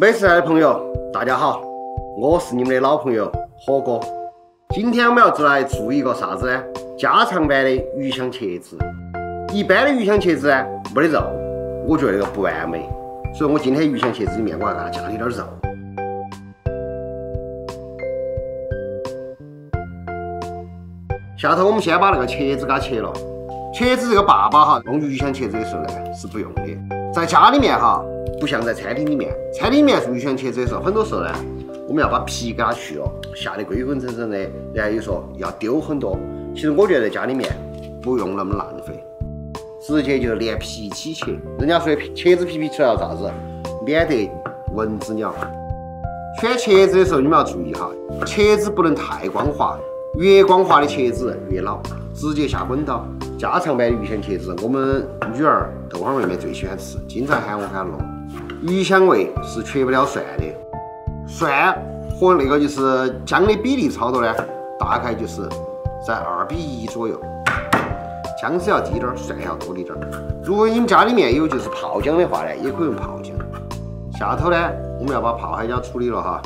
没事爱的朋友，大家好，我是你们的老朋友火哥。今天我们要来做一个啥子呢？加长版的鱼香茄子。一般的鱼香茄子呢，没得肉，我觉得那个不完美，所以我今天鱼香茄子里面我要给它加一点肉。下头我们先把那个茄子给它切了。茄子这个爸爸哈，弄鱼香茄子的时候呢是不用的，在家里面哈。 不像在餐厅里面，餐厅里面做鱼香茄子的时候，很多时候呢，我们要把皮给它去了，下得规规整整的，然后又说要丢很多。其实我觉得在家里面不用那么浪费，直接就连皮一起切。人家说茄子皮皮出来要啥子，免得蚊子咬。选茄子的时候你们要注意哈，茄子不能太光滑，越光滑的茄子越老。直接下滚刀，加长版的鱼香茄子，我们女儿豆花妹妹最喜欢吃，经常喊我给她弄。 鱼香味是缺不了蒜的，蒜和那个就是姜的比例差不多呢，大概就是在2:1左右。姜子要低点儿，蒜要多一点儿。如果你们家里面有就是泡姜的话呢，也可以用泡姜。下头呢，我们要把泡海椒处理了哈。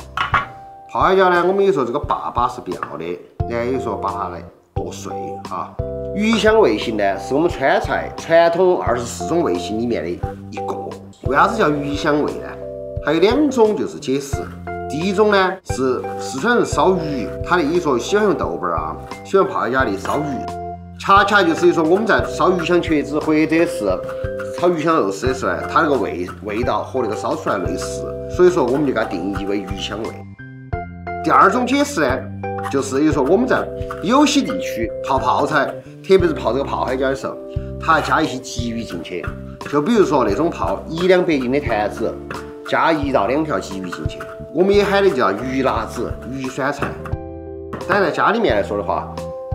泡海椒呢，我们有时候这个爸爸是不要的，然后有时候把它来剁碎哈。鱼香味型呢，是我们川菜传统24种味型里面的一个。 为啥子叫鱼香味呢？还有2种就是解释。第一种呢是四川人烧鱼，他的一说喜欢用豆瓣啊，喜欢泡海椒的烧鱼，恰恰就是说我们在烧鱼香茄子或者是炒鱼香肉丝的时候，它那个味道和那个烧出来类似，所以说我们就给它定义为鱼香味。第二种解释呢，就是有时候我们在有些地区泡泡菜，特别是泡这个泡海椒的时候，它还加一些鲫鱼进去。 就比如说那种泡1-200斤的坛子，加1到2条鲫鱼进去，我们也喊的叫鱼辣子、鱼酸菜。但在家里面来说的话，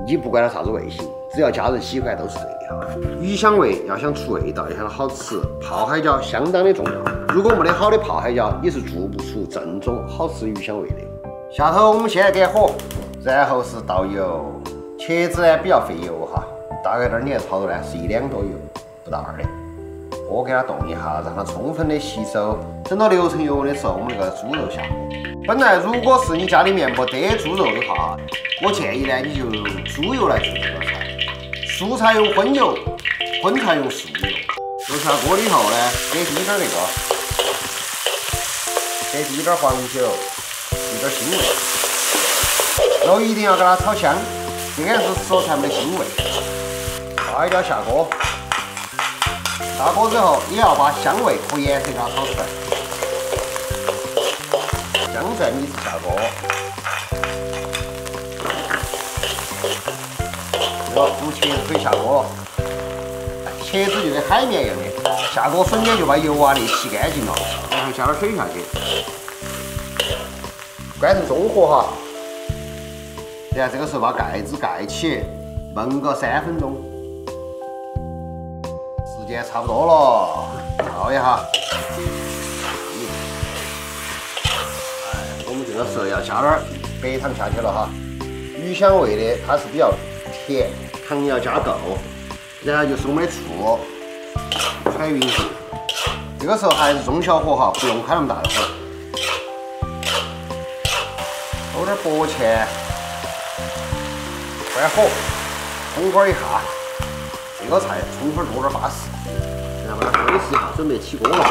你不管它啥子味型，只要家人喜欢都是对的。鱼香味要想出味道，要想好吃，泡海椒相当的重要。如果没得好的泡海椒，你是做不出正宗好吃鱼香味的。下头我们先来点火，然后是倒油。茄子呢比较费油哈，大概这儿你看泡的呢是1两多油，不到2的。 锅给它动一下，让它充分的吸收。等到6成油温的时候，我们那个猪肉下锅。本来如果是你家里面没得猪肉的话，我建议呢你就用猪油来做这个菜。素菜用荤油，荤菜用素油。油下锅以后呢，给滴点那个，给滴点黄酒，一点腥味。肉一定要给它炒香，这个是说才没得腥味。辣椒下锅。 下锅之后，也要把香味和颜色给它炒出来。姜蒜米下锅，我们茄子可以下锅了。茄子就跟海绵一样的，下锅瞬间就把油啊的吸干净了，然后加点水下去，关成中火哈。然后这个时候把盖子盖起，焖个3分钟。 时间差不多了，倒一下。我们这个时候要加点白糖下去了哈。鱼香味的它是比较甜，糖要加够。然后就是我们的醋，穿匀匀。这个时候还是中小火哈，不用开那么大的火。倒点薄芡，关火，烘锅一下。 这个菜葱花多点巴适，然后把它收拾一下，准备起锅了。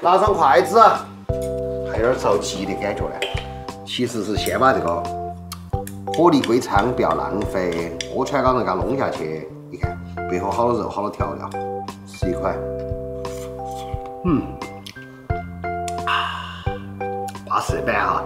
拿上筷子，还有点着急的感觉呢。其实是先把这个火力归仓，不要浪费。锅铲刚才给它弄下去，你看背后好多肉，好多调料，吃一块，巴适的板哈。